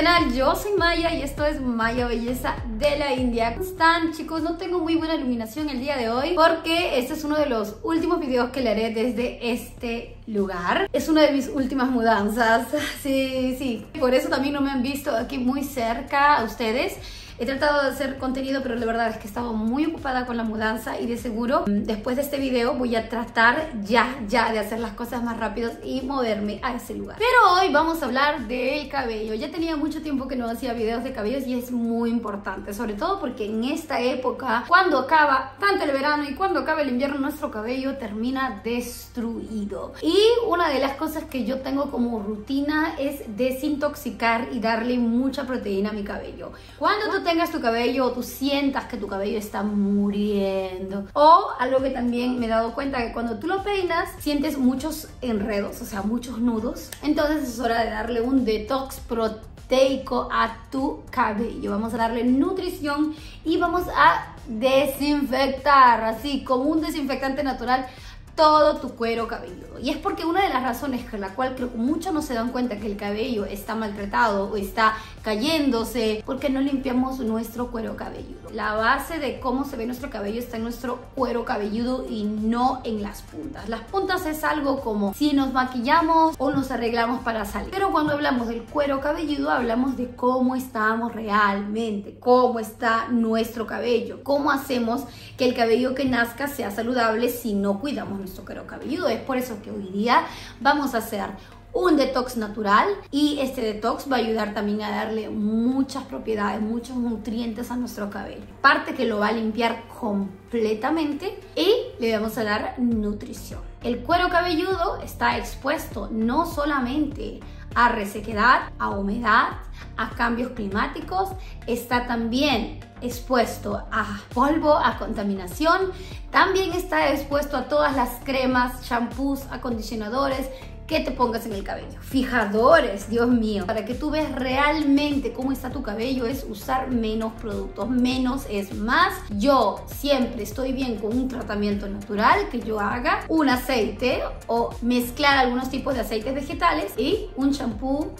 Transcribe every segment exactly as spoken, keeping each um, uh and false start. canal, yo soy Maya y esto es Maya Belleza de la India. ¿Cómo están, chicos? No tengo muy buena iluminación el día de hoy porque este es uno de los últimos videos que le haré desde este lugar. Es una de mis últimas mudanzas, sí, sí. Por eso también no me han visto aquí muy cerca a ustedes. He tratado de hacer contenido, pero la verdad es que he estado muy ocupada con la mudanza y de seguro después de este video voy a tratar ya, ya de hacer las cosas más rápidas y moverme a ese lugar. Pero hoy vamos a hablar del cabello. Ya tenía mucho tiempo que no hacía videos de cabellos y es muy importante, sobre todo porque en esta época, cuando acaba tanto el verano y cuando acaba el invierno, nuestro cabello termina destruido. Y una de las cosas que yo tengo como rutina es desintoxicar y darle mucha proteína a mi cabello. Cuando tú tengas tu cabello o tú sientas que tu cabello está muriendo, o algo que también me he dado cuenta, que cuando tú lo peinas sientes muchos enredos, o sea, muchos nudos, entonces es hora de darle un detox proteico a tu cabello. Vamos a darle nutrición y vamos a desinfectar, así como un desinfectante natural, todo tu cuero cabelludo. Y es porque una de las razones por la cual creo que muchos no se dan cuenta que el cabello está maltratado o está cayéndose, porque no limpiamos nuestro cuero cabelludo. La base de cómo se ve nuestro cabello está en nuestro cuero cabelludo y no en las puntas. Las puntas es algo como si nos maquillamos o nos arreglamos para salir, pero cuando hablamos del cuero cabelludo hablamos de cómo estamos realmente, cómo está nuestro cabello, cómo hacemos que el cabello que nazca sea saludable si no cuidamos nuestro cuero cabelludo. Es por eso que hoy día vamos a hacer un detox natural y este detox va a ayudar también a darle muchas propiedades, muchos nutrientes a nuestro cabello. Parte que lo va a limpiar completamente y le vamos a dar nutrición. El cuero cabelludo está expuesto no solamente a resequedad, a humedad, a cambios climáticos, está también expuesto a polvo, a contaminación, también está expuesto a todas las cremas, champús, acondicionadores que te pongas en el cabello, fijadores, Dios mío. Para que tú veas realmente cómo está tu cabello es usar menos productos, menos es más. Yo siempre estoy bien con un tratamiento natural que yo haga, un aceite o mezclar algunos tipos de aceites vegetales y un champú.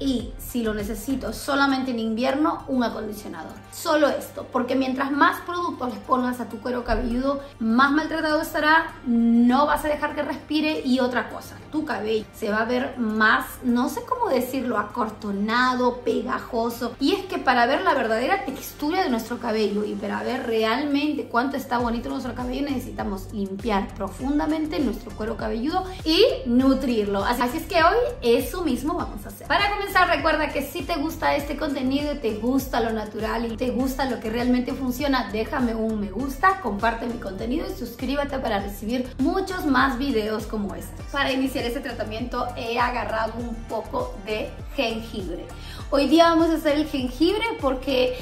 Y si lo necesito solamente en invierno, un acondicionador. Solo esto, porque mientras más productos les pongas a tu cuero cabelludo, más maltratado estará, no vas a dejar que respire. Y otra cosa, tu cabello se va a ver más, no sé cómo decirlo, acortonado, pegajoso. Y es que para ver la verdadera textura de nuestro cabello y para ver realmente cuánto está bonito nuestro cabello, necesitamos limpiar profundamente nuestro cuero cabelludo y nutrirlo. Así es que hoy eso mismo vamos a hacer. Para comenzar, recuerda que si te gusta este contenido, te gusta lo natural y te gusta lo que realmente funciona, déjame un me gusta, comparte mi contenido y suscríbete para recibir muchos más videos como estos. Para iniciar este tratamiento he agarrado un poco de jengibre. Hoy día vamos a hacer el jengibre porque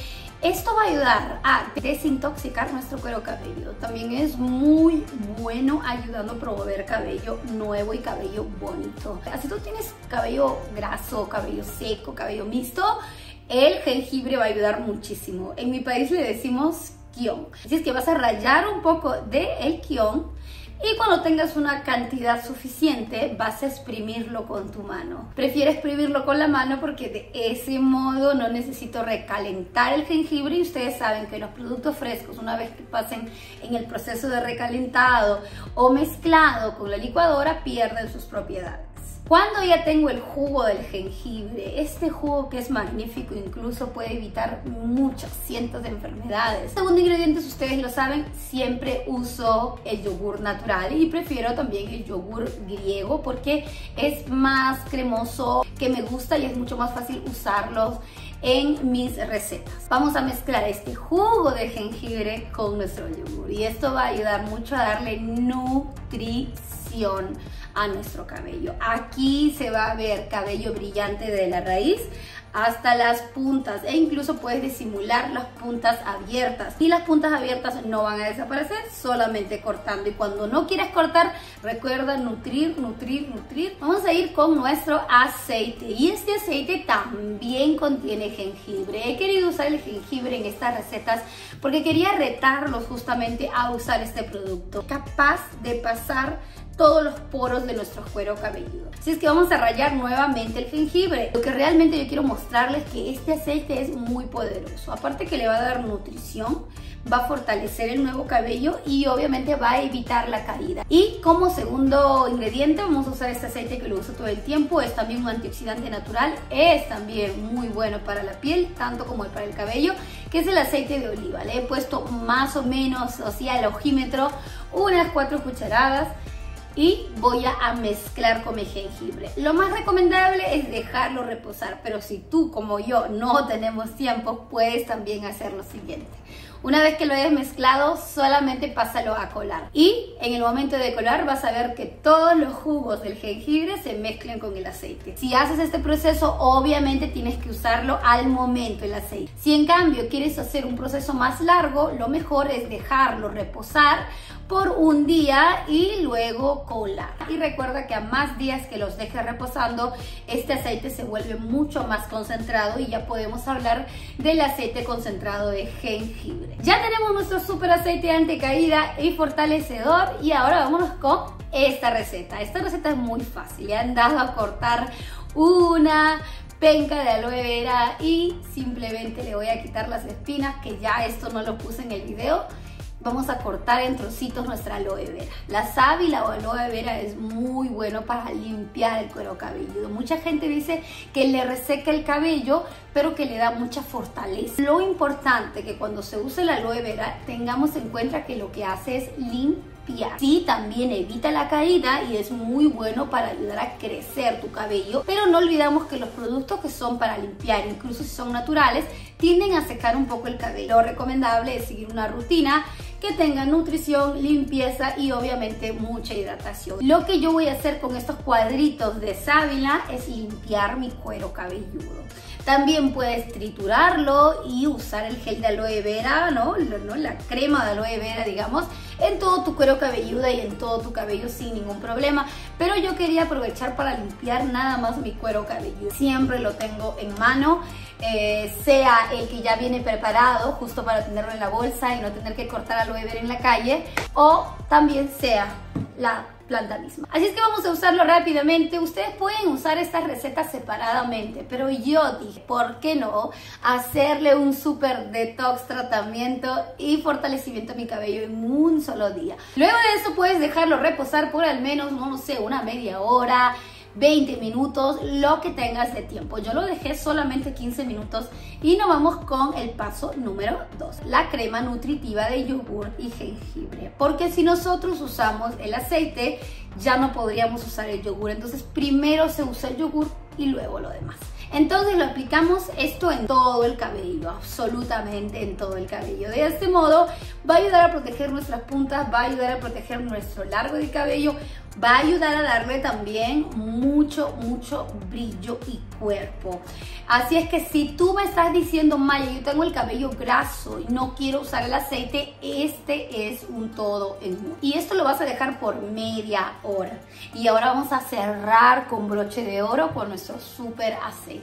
esto va a ayudar a desintoxicar nuestro cuero cabelludo. También es muy bueno ayudando a promover cabello nuevo y cabello bonito. Si tú tienes cabello graso, cabello seco, cabello mixto, el jengibre va a ayudar muchísimo. En mi país le decimos kion. Así es que vas a rallar un poco del kion. Y cuando tengas una cantidad suficiente, vas a exprimirlo con tu mano. Prefiero exprimirlo con la mano porque de ese modo no necesito recalentar el jengibre. Y ustedes saben que los productos frescos, una vez que pasen en el proceso de recalentado o mezclado con la licuadora, pierden sus propiedades. Cuando ya tengo el jugo del jengibre, este jugo que es magnífico, incluso puede evitar muchas cientos de enfermedades. Segundo ingrediente, ustedes lo saben, siempre uso el yogur natural y prefiero también el yogur griego porque es más cremoso, que me gusta y es mucho más fácil usarlos en mis recetas. Vamos a mezclar este jugo de jengibre con nuestro yogur y esto va a ayudar mucho a darle nutrición a nuestro cabello. Aquí se va a ver cabello brillante de la raíz hasta las puntas e incluso puedes disimular las puntas abiertas, y las puntas abiertas no van a desaparecer, solamente cortando. Y cuando no quieres cortar, recuerda nutrir, nutrir, nutrir. Vamos a ir con nuestro aceite y este aceite también contiene jengibre. He querido usar el jengibre en estas recetas porque quería retarlos justamente a usar este producto, capaz de pasar todos los poros de nuestro cuero cabelludo. Así es que vamos a rayar nuevamente el jengibre. Lo que realmente yo quiero mostrarles es que este aceite es muy poderoso. Aparte que le va a dar nutrición, va a fortalecer el nuevo cabello y obviamente va a evitar la caída. Y como segundo ingrediente vamos a usar este aceite que lo uso todo el tiempo. Es también un antioxidante natural, es también muy bueno para la piel, tanto como para el cabello, que es el aceite de oliva. Le he puesto más o menos, o sea, el ojímetro, unas cuatro cucharadas. Y voy a mezclar con el jengibre. Lo más recomendable es dejarlo reposar, pero si tú como yo no tenemos tiempo, puedes también hacer lo siguiente. Una vez que lo hayas mezclado, solamente pásalo a colar. Y en el momento de colar vas a ver que todos los jugos del jengibre se mezclan con el aceite. Si haces este proceso, obviamente tienes que usarlo al momento el aceite. Si en cambio quieres hacer un proceso más largo, lo mejor es dejarlo reposar por un día y luego colar. Y recuerda que a más días que los dejes reposando, este aceite se vuelve mucho más concentrado y ya podemos hablar del aceite concentrado de jengibre. Ya tenemos nuestro super aceite anticaída y fortalecedor y ahora vámonos con esta receta. Esta receta es muy fácil, le han dado a cortar una penca de aloe vera y simplemente le voy a quitar las espinas, que ya esto no lo puse en el video. Vamos a cortar en trocitos nuestra aloe vera. La sábila o aloe vera es muy bueno para limpiar el cuero cabelludo. Mucha gente dice que le reseca el cabello, pero que le da mucha fortaleza. Lo importante que cuando se use la aloe vera tengamos en cuenta que lo que hace es limpiar. Sí, también evita la caída y es muy bueno para ayudar a crecer tu cabello, pero no olvidamos que los productos que son para limpiar, incluso si son naturales, tienden a secar un poco el cabello. Lo recomendable es seguir una rutina que tenga nutrición, limpieza y obviamente mucha hidratación. Lo que yo voy a hacer con estos cuadritos de sábila es limpiar mi cuero cabelludo. También puedes triturarlo y usar el gel de aloe vera, ¿no? La crema de aloe vera, digamos, en todo tu cuero cabelludo y en todo tu cabello sin ningún problema. Pero yo quería aprovechar para limpiar nada más mi cuero cabelludo. Siempre lo tengo en mano, eh, sea el que ya viene preparado justo para tenerlo en la bolsa y no tener que cortar aloe vera en la calle, o también sea la planta misma. Así es que vamos a usarlo rápidamente. Ustedes pueden usar estas recetas separadamente, pero yo dije, ¿por qué no hacerle un super detox, tratamiento y fortalecimiento a mi cabello en un solo día? Luego de eso puedes dejarlo reposar por al menos, no sé, una media hora, veinte minutos, lo que tengas de tiempo. Yo lo dejé solamente quince minutos y nos vamos con el paso número dos, la crema nutritiva de yogur y jengibre. Porque si nosotros usamos el aceite, ya no podríamos usar el yogur. Entonces primero se usa el yogur y luego lo demás. Entonces lo aplicamos esto en todo el cabello, absolutamente en todo el cabello. De este modo va a ayudar a proteger nuestras puntas, va a ayudar a proteger nuestro largo de cabello, va a ayudar a darle también mucho, mucho brillo y cuerpo. Así es que si tú me estás diciendo, Maya, yo tengo el cabello graso y no quiero usar el aceite, este es un todo en uno. Y esto lo vas a dejar por media hora. Y ahora vamos a cerrar con broche de oro con nuestro super aceite.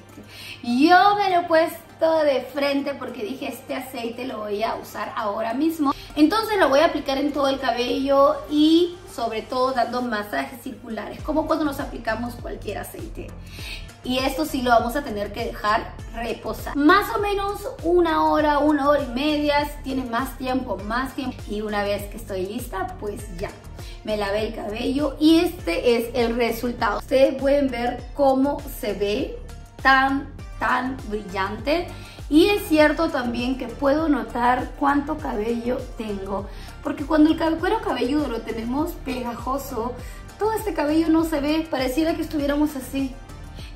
Yo me lo he puesto de frente porque dije, este aceite lo voy a usar ahora mismo. Entonces lo voy a aplicar en todo el cabello y sobre todo dando masajes circulares, como cuando nos aplicamos cualquier aceite. Y esto sí lo vamos a tener que dejar reposar. Más o menos una hora, una hora y media, si tienes más tiempo, más tiempo. Y una vez que estoy lista, pues ya. Me lavé el cabello y este es el resultado. Ustedes pueden ver cómo se ve tan, tan brillante. Y es cierto también que puedo notar cuánto cabello tengo, porque cuando el cuero cabelludo lo tenemos pegajoso, todo este cabello no se ve, pareciera que estuviéramos así.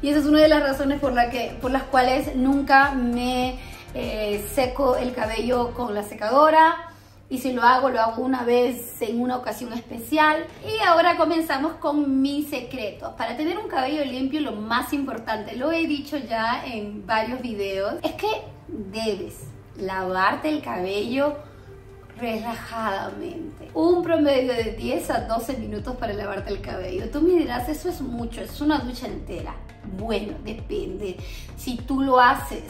Y esa es una de las razones por, la que, por las cuales nunca me eh, seco el cabello con la secadora. Y si lo hago, lo hago una vez en una ocasión especial. Y ahora comenzamos con mis secretos. Para tener un cabello limpio, lo más importante, lo he dicho ya en varios videos, es que debes lavarte el cabello relajadamente. Un promedio de diez a doce minutos para lavarte el cabello. Tú me dirás, eso es mucho, es una ducha entera. Bueno, depende. Si tú lo haces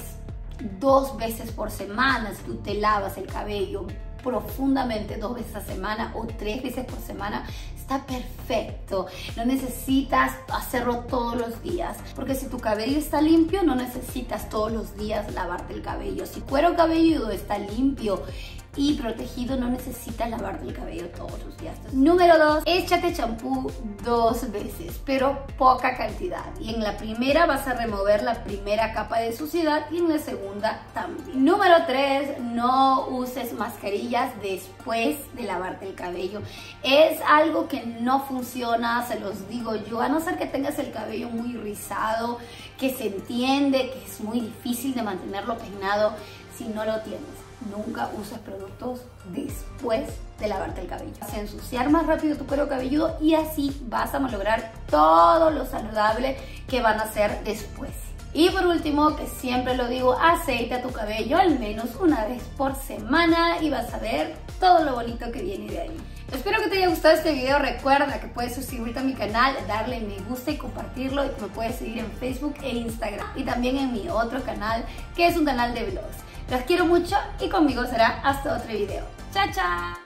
dos veces por semana, si tú te lavas el cabello profundamente dos veces a semana o tres veces por semana, está perfecto. No necesitas hacerlo todos los días, porque si tu cabello está limpio, no necesitas todos los días lavarte el cabello. Si tu cuero cabelludo está limpio y protegido, no necesitas lavarte el cabello todos los días. Entonces, número dos, échate champú dos veces, pero poca cantidad. Y en la primera vas a remover la primera capa de suciedad y en la segunda también. Número tres, no uses mascarillas después de lavarte el cabello. Es algo que no funciona, se los digo yo, a no ser que tengas el cabello muy rizado, que se entiende que es muy difícil de mantenerlo peinado si no lo tienes. Nunca uses productos después de lavarte el cabello. Vas a ensuciar más rápido tu cuero cabelludo y así vas a malograr todo lo saludable que van a hacer después. Y por último, que siempre lo digo, aceita tu cabello al menos una vez por semana y vas a ver todo lo bonito que viene de ahí. Espero que te haya gustado este video. Recuerda que puedes suscribirte a mi canal, darle me gusta y compartirlo. Y que me puedes seguir en Facebook e Instagram. Y también en mi otro canal, que es un canal de vlogs. Los quiero mucho y conmigo será hasta otro video. ¡Chao, chao!